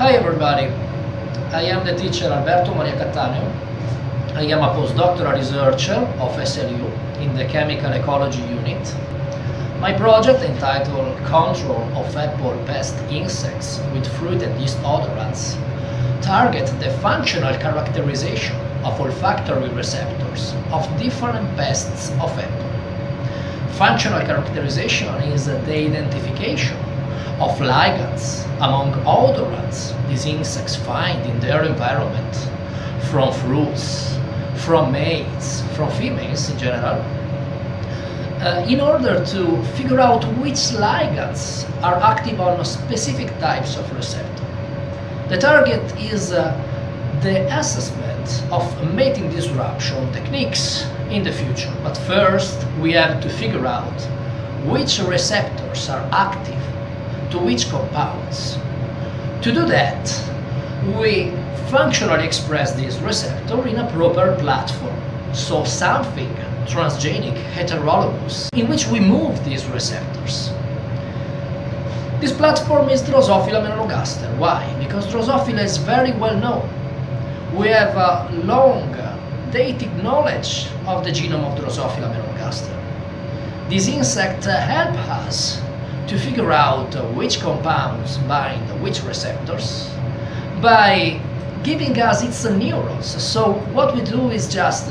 Hi everybody, I am the teacher Alberto Maria Cattaneo. I am a postdoctoral researcher of SLU in the Chemical Ecology Unit. My project, entitled Control of Apple Pest Insects with Fruit and Leaf Odorants, targets the functional characterization of olfactory receptors of different pests of apple. Functional characterization is the identification of ligands among odorants these insects find in their environment, from fruits, from males, from females in general, in order to figure out which ligands are active on specific types of receptor. The target is the assessment of mating disruption techniques in the future. But first, we have to figure out which receptors are active to which compounds. To do that, we functionally express this receptor in a proper platform, so something transgenic, heterologous, in which we move these receptors. This platform is Drosophila melanogaster. Why? Because Drosophila is very well known. We have a long dated knowledge of the genome of Drosophila melanogaster. This insect helps us to figure out which compounds bind which receptors by giving us its neurons. So what we do is just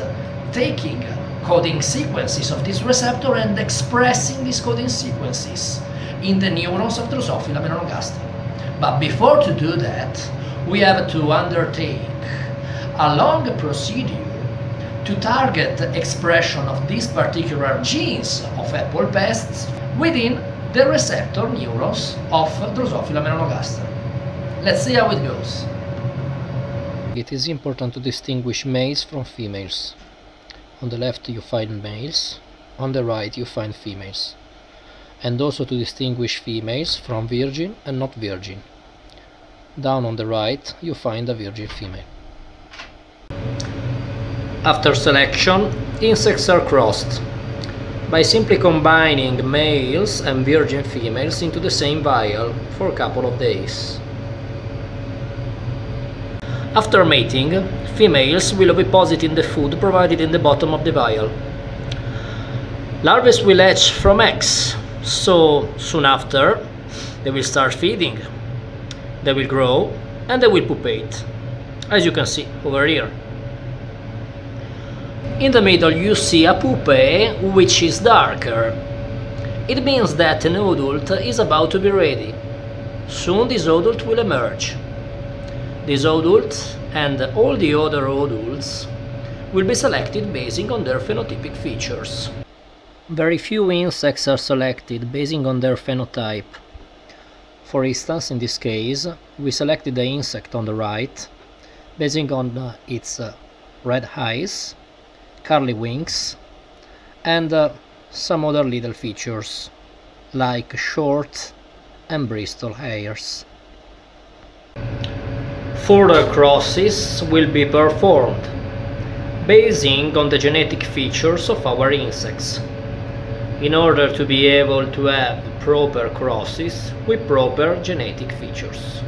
taking coding sequences of this receptor and expressing these coding sequences in the neurons of Drosophila melanogaster. But before to do that, we have to undertake a long procedure to target expression of these particular genes of apple pests within the receptor neurons of Drosophila melanogaster. Let's see how it goes. It is important to distinguish males from females. On the left you find males, on the right you find females. And also to distinguish females from virgin and not virgin. Down on the right you find a virgin female. After selection, insects are crossed by simply combining males and virgin females into the same vial for a couple of days. After mating, females will deposit in the food provided in the bottom of the vial. Larvae will hatch from eggs, so soon after they will start feeding, they will grow and they will pupate, as you can see over here. In the middle you see a pupae, which is darker. It means that an adult is about to be ready. Soon this adult will emerge. This adult and all the other adults will be selected basing on their phenotypic features. Very few insects are selected basing on their phenotype. For instance, in this case, we selected the insect on the right, basing on its red eyes, curly wings, and some other little features, like short and bristle hairs. Further crosses will be performed, basing on the genetic features of our insects. In order to be able to have proper crosses with proper genetic features.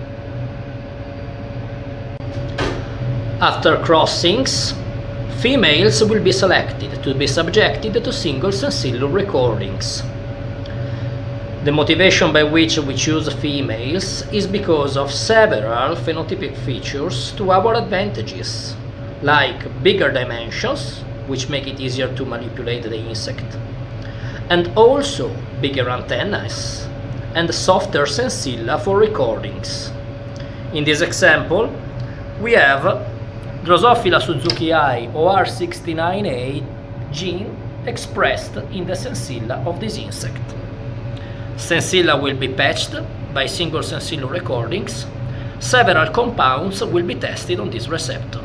After crossings, females will be selected to be subjected to single sensillum recordings. The motivation by which we choose females is because of several phenotypic features to our advantages, like bigger dimensions, which make it easier to manipulate the insect, and also bigger antennae and softer sensilla for recordings. In this example, we have Drosophila Suzuki-I OR69A gene expressed in the sensilla of this insect. Sensilla will be patched by single sensilla recordings. Several compounds will be tested on this receptor.